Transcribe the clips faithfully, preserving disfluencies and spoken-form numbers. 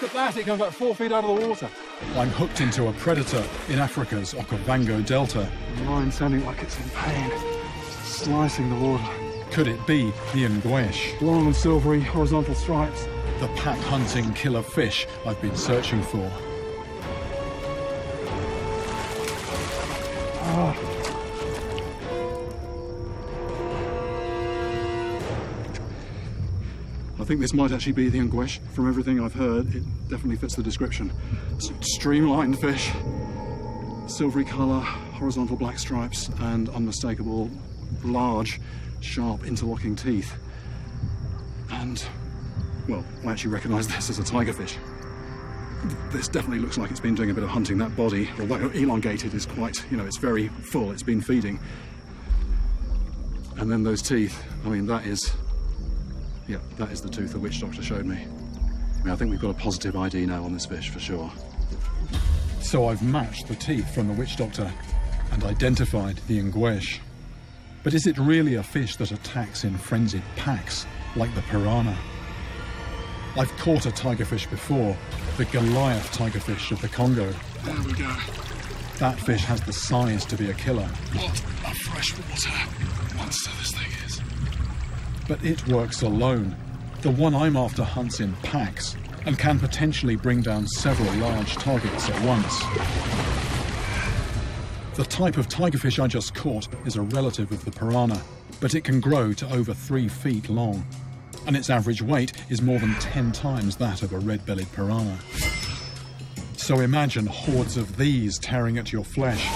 look at that, it comes about four feet out of the water. I'm hooked into a predator in Africa's Okavango Delta. The line sounding like it's in pain, slicing the water. Could it be the Ngoish? Long and silvery horizontal stripes. The pack-hunting killer fish I've been searching for. Oh. I think this might actually be the Anguish. From everything I've heard, it definitely fits the description. It's a streamlined fish, silvery colour, horizontal black stripes, and unmistakable, large, sharp, interlocking teeth. And, well, I actually recognise this as a tigerfish. This definitely looks like it's been doing a bit of hunting. That body, although elongated, is quite, you know, it's very full, it's been feeding. And then those teeth, I mean, that is... yeah, that is the tooth the witch doctor showed me. I mean, I think we've got a positive I D now on this fish, for sure. So I've matched the teeth from the witch doctor and identified the Ngoish. But is it really a fish that attacks in frenzied packs, like the piranha? I've caught a tigerfish before, the Goliath tigerfish of the Congo. There we go. That fish has the size to be a killer. What a freshwater monster this thing is. But it works alone. The one I'm after hunts in packs and can potentially bring down several large targets at once. The type of tigerfish I just caught is a relative of the piranha, but it can grow to over three feet long, and its average weight is more than ten times that of a red-bellied piranha. So imagine hordes of these tearing at your flesh.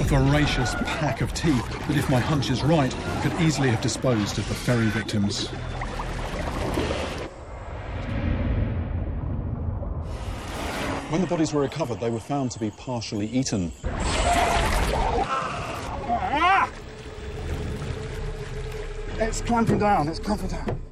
A voracious pack of teeth that, if my hunch is right, could easily have disposed of the ferry victims. When the bodies were recovered, they were found to be partially eaten. It's clamping down, it's clamping down.